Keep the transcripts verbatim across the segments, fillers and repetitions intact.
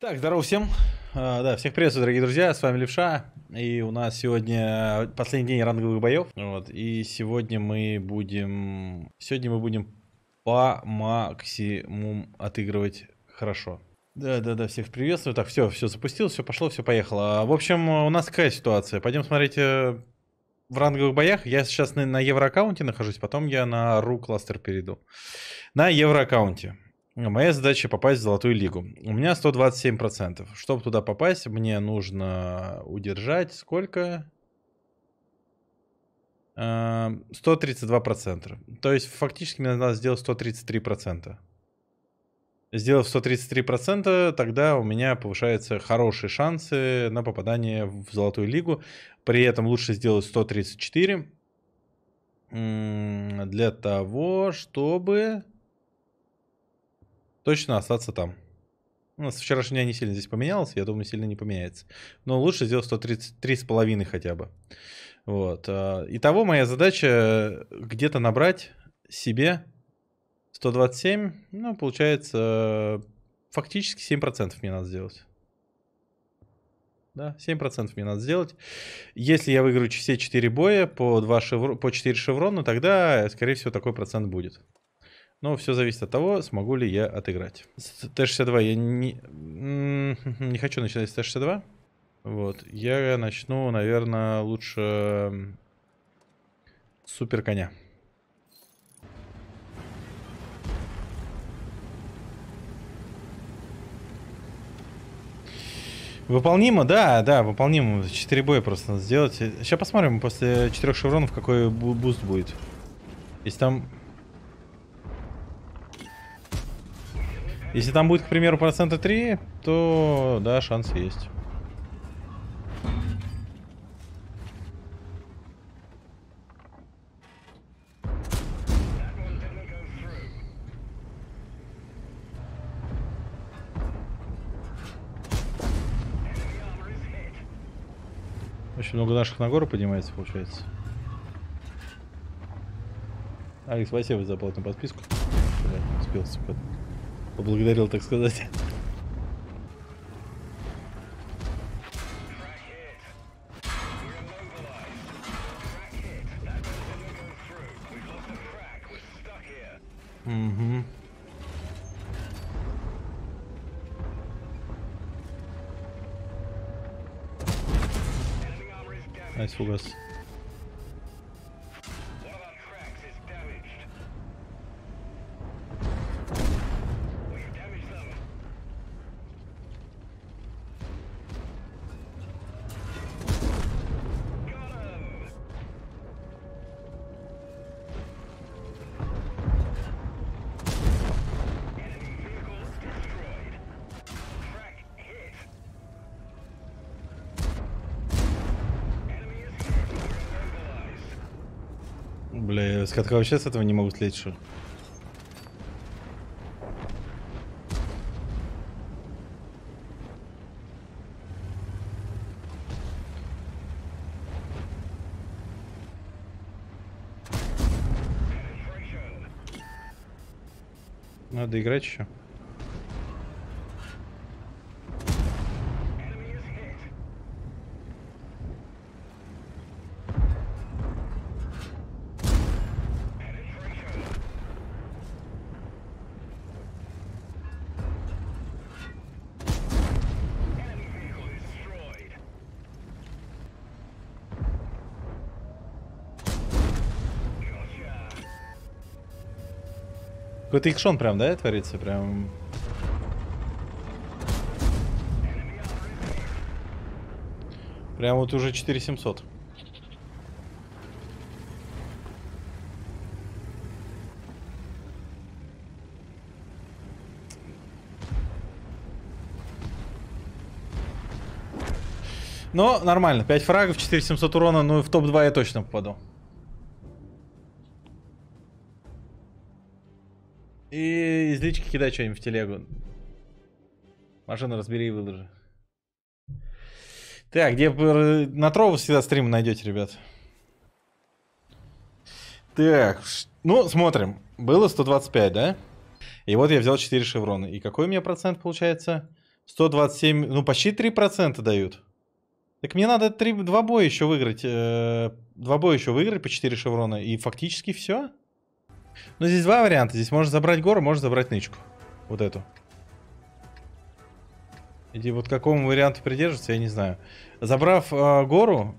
Так, здорово всем. Uh, да, всех приветствую, дорогие друзья, с вами Левша, и у нас сегодня последний день ранговых боев, вот, и сегодня мы будем, сегодня мы будем по максимуму отыгрывать хорошо. Да-да-да, всех приветствую. Так, все, все запустилось, все пошло, все поехало. В общем, у нас какая ситуация? Пойдем смотреть в ранговых боях. Я сейчас на, на евроаккаунте нахожусь, потом я на ру кластер перейду. На евроаккаунте. Моя задача попасть в Золотую Лигу. У меня сто двадцать семь процентов. Чтобы туда попасть, мне нужно удержать сколько? сто тридцать два процента. То есть фактически мне надо сделать сто тридцать три процента. Сделав сто тридцать три процента, тогда у меня повышаются хорошие шансы на попадание в Золотую Лигу. При этом лучше сделать сто тридцать четыре. Для того, чтобы... точно остаться там. У нас вчерашний день не сильно здесь поменялось, я думаю, сильно не поменяется. Но лучше сделать сто тридцать три с половиной хотя бы. Вот. Итого моя задача где-то набрать себе сто двадцать семь, ну, получается, фактически семь процентов мне надо сделать. Да, семь процентов мне надо сделать. Если я выиграю все четыре боя по, два шевро... по четыре шеврона, тогда, скорее всего, такой процент будет. Но все зависит от того, смогу ли я отыграть. С Т шестьдесят два я не, не хочу начинать с Т шестьдесят два. Вот. Я начну, наверное, лучше с супер коня. Выполнимо, да, да, выполнимо. четыре боя просто надо сделать. Сейчас посмотрим после четырёх шевронов, какой буст будет. Если там... Если там будет, к примеру, процента три, то, да, шанс есть. Очень много наших на гору поднимается, получается. Алекс, спасибо за платную подписку. Блин, успел спать. Поблагодарил, так сказать. Угу. Найс фугас. Бля, с катка вообще с этого не могу слететь, что ли? Надо играть еще. Какой-то экшон прям, да, творится? Прям... Прям вот уже четыре семьсот. Но нормально. пять фрагов, четыре семьсот урона. Ну, в топ два я точно попаду. И из лички кидай что-нибудь в телегу. Машину разбери и выложи. Так, где на Trovo всегда стримы найдете, ребят. Так, ну смотрим. Было сто двадцать пять, да? И вот я взял четыре шеврона. И какой у меня процент получается? сто двадцать семь, ну почти три процента дают. Так мне надо три, два боя еще выиграть. Э, два боя еще выиграть по четыре шеврона. И фактически все. Но здесь два варианта. Здесь можно забрать гору, можно забрать нычку. Вот эту. Иди, вот к какому варианту придерживаться, я не знаю. Забрав э, гору,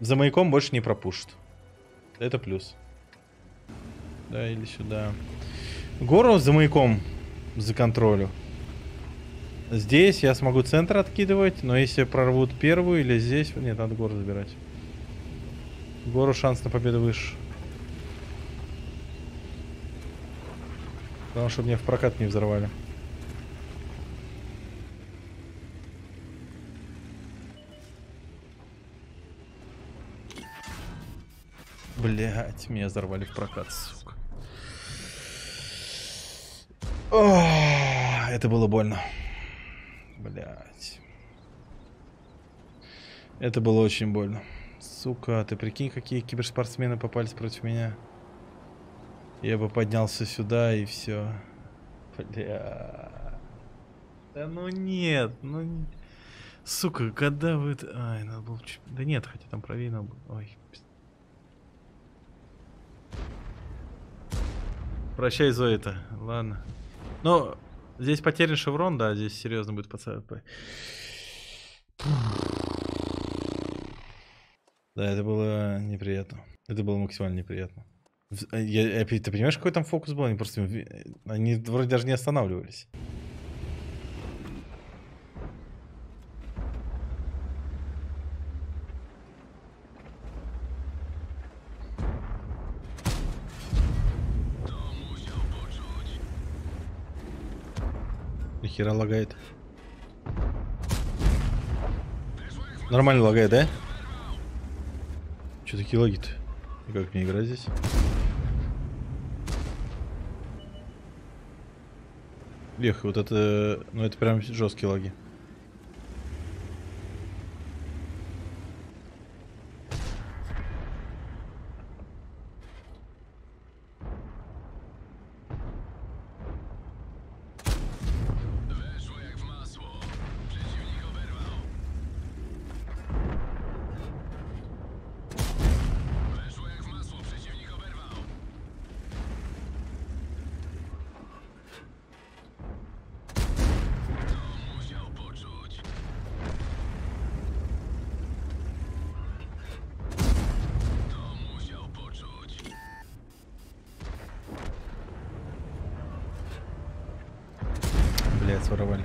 за маяком больше не пропушит. Это плюс. Да, или сюда. Гору за маяком, за контролю. Здесь я смогу центр откидывать, но если прорвут первую или здесь... Нет, надо гору забирать. Гору шанс на победу выше. Потому что мне в прокат не взорвали. Блять, меня взорвали в прокат, сука. О, это было больно. Блять. Это было очень больно. Сука, ты прикинь, какие киберспортсмены попались против меня. Я бы поднялся сюда и все. Бля. Да ну нет, ну... Сука, когда вы... Ай, надо было... Да нет, хотя там правее надо было... Ой. Прощай, Зоя-то. Ладно. Но... Здесь потерян шеврон, да, здесь серьезно будет пацан. Да, это было неприятно. Это было максимально неприятно. Я, я, ты понимаешь, какой там фокус был? Они просто... Они вроде даже не останавливались. Хера лагает. Нормально лагает, да? Че такие лаги-то? И как мне играть здесь? Эх, вот это... Ну это прям жесткие лаги. Своровали.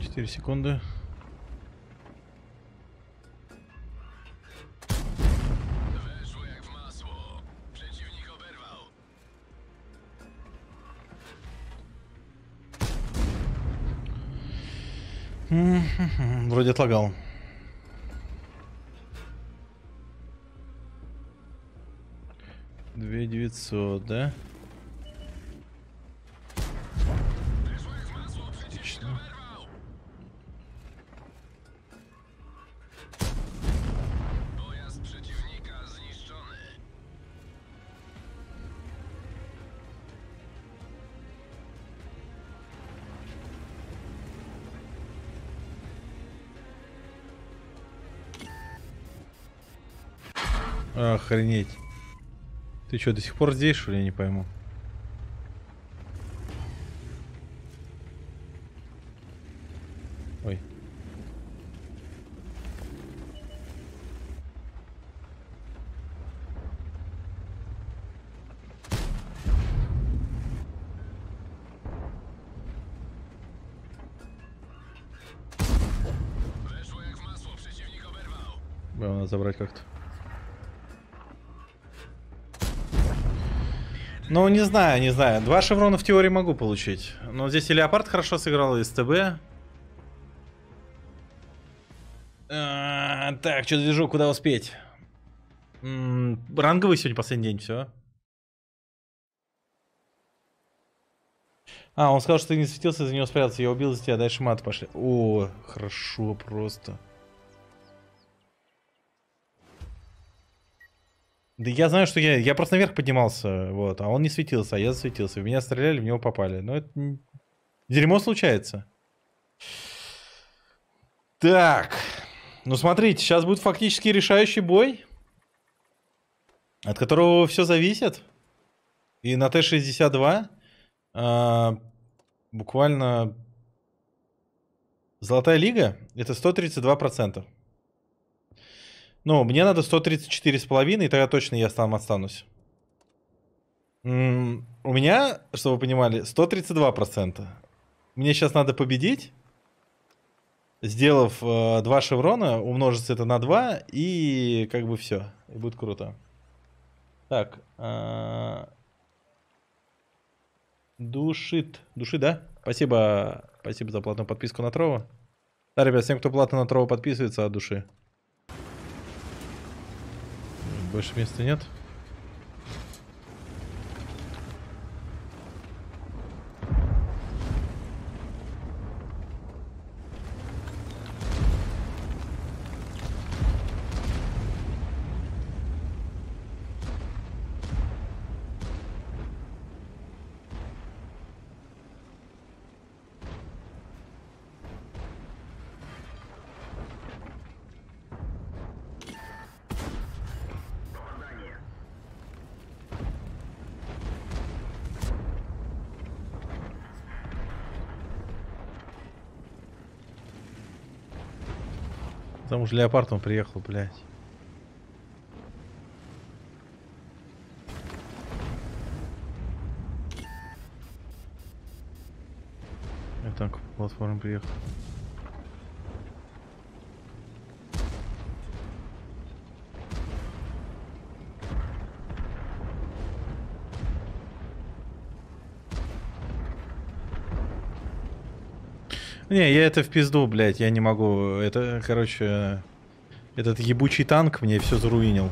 Четыре секунды. Вроде отлагал. две тысячи девятьсот, да? Отлично. Охренеть. Ты что, до сих пор здесь, что ли, я не пойму? Ой. Бля, надо забрать как-то. Ну, не знаю, не знаю. Два шеврона в теории могу получить. Но здесь и Леопард хорошо сыграл, и СТБ. А, так, что движу, куда успеть? М-м, ранговый сегодня последний день, все. А, он сказал, что ты не светился, из-за него спрятался. Я убил из тебя, дальше мат пошли. О, хорошо просто. Да я знаю, что я... Я просто наверх поднимался, вот. А он не светился, а я засветился. В меня стреляли, в него попали. Но это... Дерьмо случается. Так. Ну, смотрите, сейчас будет фактически решающий бой. От которого все зависит. И на Т шестьдесят два... А, буквально Золотая Лига это сто тридцать два процента. Ну, мне надо сто тридцать четыре с половиной, и тогда точно я сам останусь. М-м, у меня, чтобы вы понимали, сто тридцать два процента. Мне сейчас надо победить, сделав э, два шеврона, умножить это на два, и как бы все. И будет круто. Так. Э-э Душит. Душит, да? Спасибо. Спасибо за платную подписку на Trovo. Да, ребят, всем, кто платно на Trovo подписывается, от души. Больше места нет. Там уже Леопард он приехал, блядь. Я танк по платформе приехал. Не, я это в пизду, блядь, я не могу. Это, короче, этот ебучий танк мне все заруинил.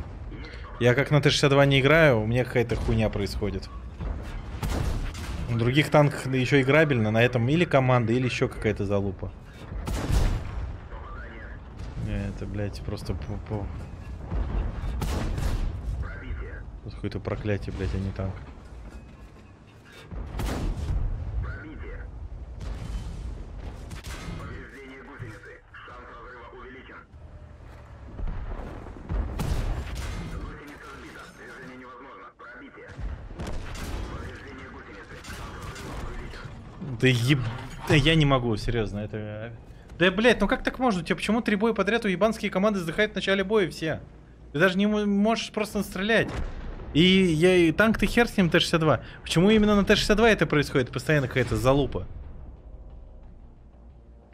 Я как на Т шестьдесят два не играю, у меня какая-то хуйня происходит. В других танках еще играбельно, на этом или команда, или еще какая-то залупа. Это, блядь, просто по-по... Тут какое-то проклятие, блядь, а не танк. Да еб... Я не могу, серьезно, это... Да, блядь, ну как так можно? У тебя почему три боя подряд у ебанские команды сдыхают в начале боя все? Ты даже не можешь просто стрелять. И я... И танк ты хер с ним, Т шестьдесят два. Почему именно на Т шестьдесят два это происходит? Постоянно какая-то залупа.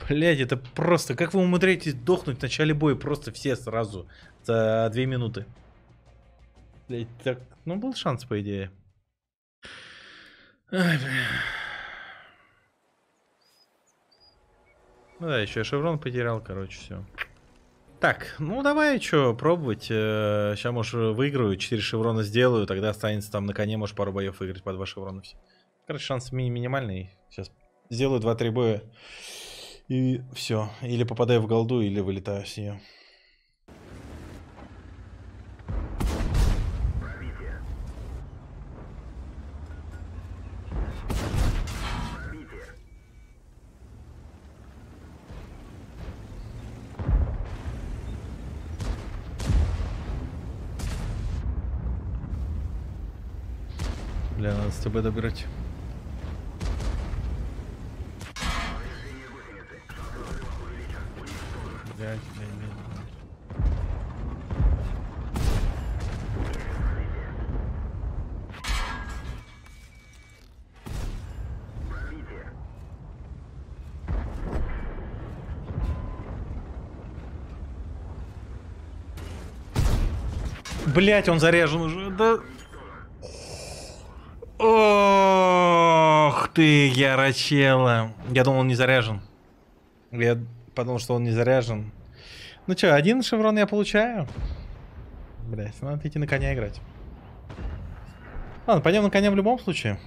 Блядь, это просто... Как вы умудряетесь дохнуть в начале боя просто все сразу? За две минуты. Блядь, так... Ну, был шанс, по идее. Ай, блядь. Ну да, еще я шеврон потерял, короче, все. Так, ну давай, что, пробовать. Сейчас, может, выиграю, четыре шеврона сделаю, тогда останется там на коне, может, пару боев выиграть по два шеврона. Короче, шанс ми минимальный. Сейчас сделаю два-три боя, и все. Или попадаю в голду, или вылетаю с нее. Бля, надо СТБ добирать. Блядь, блядь. Блядь, он заряжен уже, да... Ох ты, ярочела. Я думал, он не заряжен. Я подумал, что он не заряжен. Ну что, один шеврон я получаю. Блять, надо идти на коня играть. Ладно, пойдем на коня в любом случае.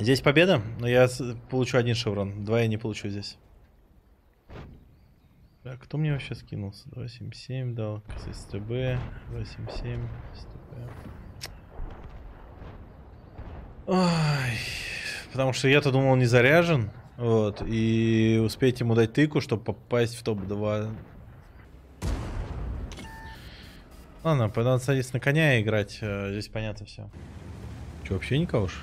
Здесь победа, но я получу один шеврон. Два я не получу здесь. Так, кто мне вообще скинулся? два семь семь дал, СТБ, два семь семь, СТБ. Ой, потому что я-то думал, он не заряжен. Вот, и успеть ему дать тыку, чтобы попасть в топ два. Ладно, надо садиться на коня и играть. Здесь понятно все. Че, вообще никого уж?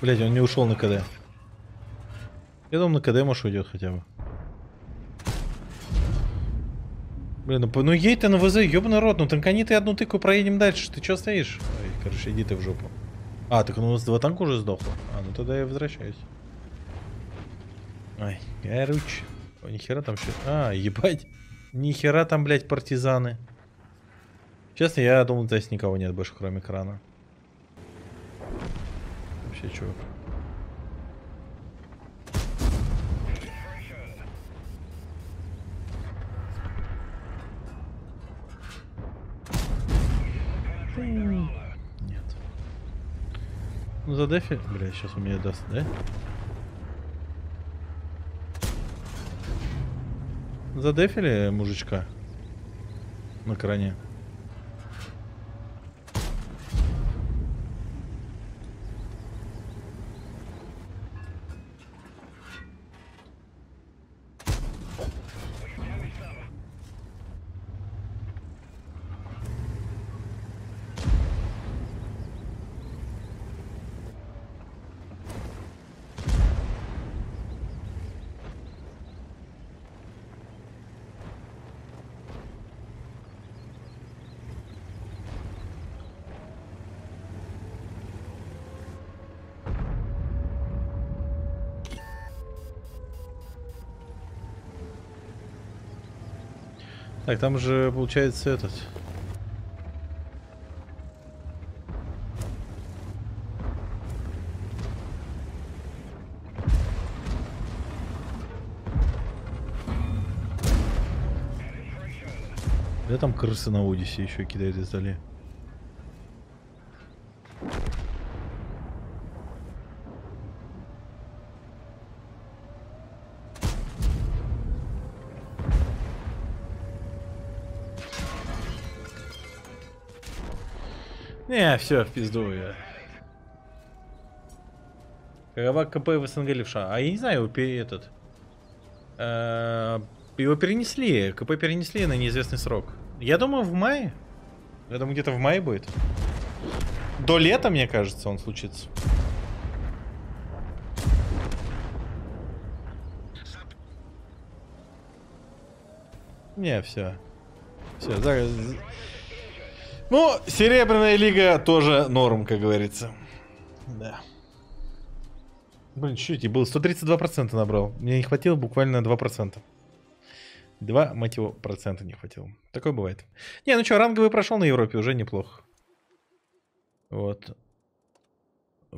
Блять, он не ушел на КД. Я думал, на КД, может, уйдет хотя бы. Блин, ну, ну едь ты на ВЗ, ёбаный рот, ну танкани ты одну тыку, проедем дальше, ты чё стоишь? Ой, короче, иди ты в жопу. А, так ну у нас два танка уже сдохло. А, ну тогда я возвращаюсь. Ай, короче. О, нихера там что. А, ебать. Нихера там, блядь, партизаны. Честно, я думал, здесь никого нет больше, кроме крана. Вообще, чувак. Нет. Ну за дефи. Бля, сейчас у меня даст, да? За дефили мужичка на кране. Так, там же получается этот. Да там крысы на Одиссее еще кидают издали. Не, все, в пизду я. Какова КП в СНГ Левша? А я не знаю, его пере... этот... Э -э его перенесли, КП перенесли на неизвестный срок. Я думаю, в мае. Я думаю, где-то в мае будет. До лета, мне кажется, он случится. Не, все. Все, за... Ну, Серебряная Лига тоже норм, как говорится. Да. Блин, чуть-чуть, был сто тридцать два процента набрал. Мне не хватило буквально два процента. два, мать его, процента не хватило. Такое бывает. Не, ну что, ранговый прошел на Европе, уже неплохо. Вот.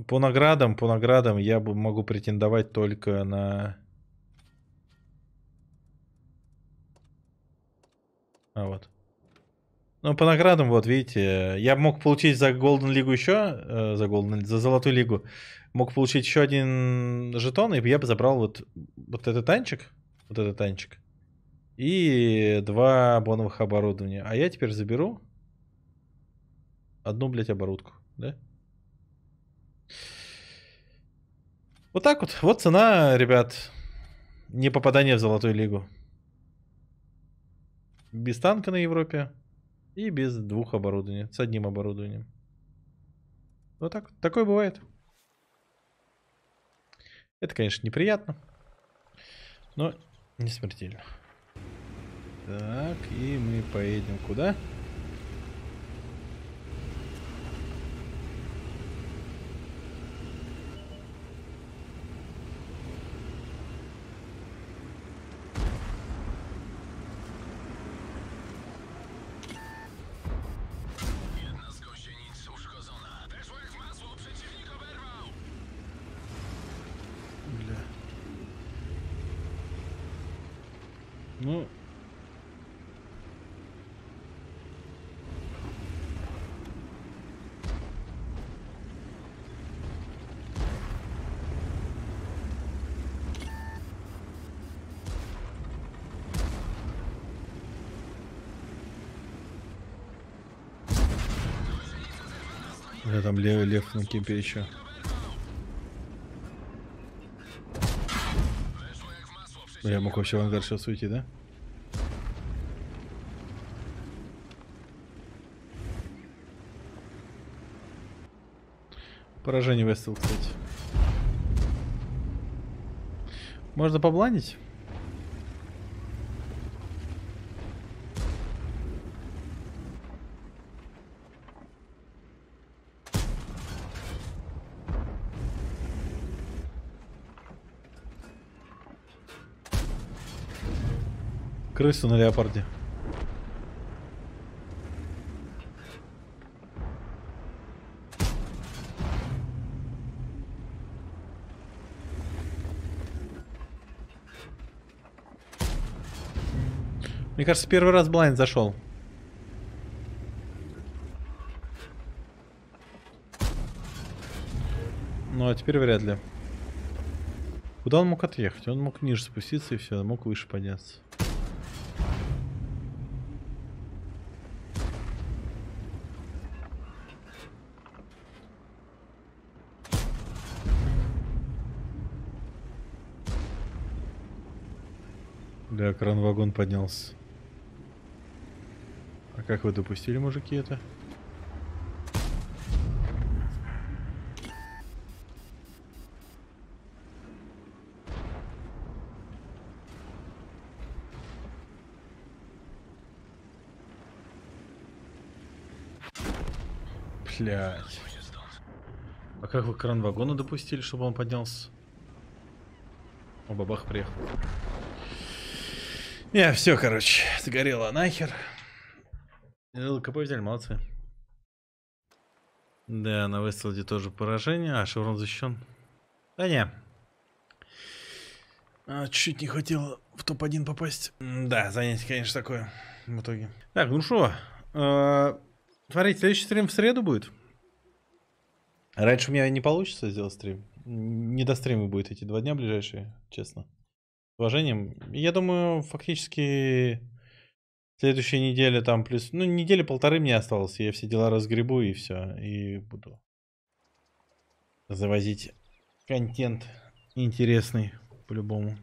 По наградам, по наградам я могу претендовать только на... А, вот. Ну, по наградам, вот, видите, я мог получить за Golden Лигу еще, э, за Golden, за Золотую Лигу, мог получить еще один жетон, и я бы забрал вот, вот этот танчик, вот этот танчик, и два боновых оборудования. А я теперь заберу одну, блядь, оборудку, да? Вот так вот, вот цена, ребят, не попадание в Золотую Лигу. Без танка на Европе. И без двух оборудований. С одним оборудованием. Вот так. Такое бывает. Это, конечно, неприятно. Но не смертельно. Так, и мы поедем куда? Ну... Да, там лев, лев на кемпе еще. Я мог вообще в ангар сейчас уйти, да? Поражение выставил, кстати. Можно побланить? Крысу на леопарде. Мне кажется, первый раз блайнд зашел. Ну а теперь вряд ли. Куда он мог отъехать? Он мог ниже спуститься и все, мог выше подняться. Да, кран-вагон поднялся. А как вы допустили, мужики, это? Блять. А как вы кран-вагона допустили, чтобы он поднялся? О, бабах приехал. Не, все, короче, сгорело нахер. ЛКП взяли, молодцы. Да, на Вестлде тоже поражение. А, шеврон защищен. Да не. А, чуть не хватило в топ один попасть. Да, занятие, конечно, такое в итоге. Так, ну что. Э, смотрите, следующий стрим в среду будет. Раньше у меня не получится сделать стрим. Не до стрима будет эти два дня ближайшие, честно. С уважением. Я думаю, фактически следующая неделя там плюс... Ну, недели полторы мне осталось. Я все дела разгребу и все. И буду завозить контент интересный по-любому.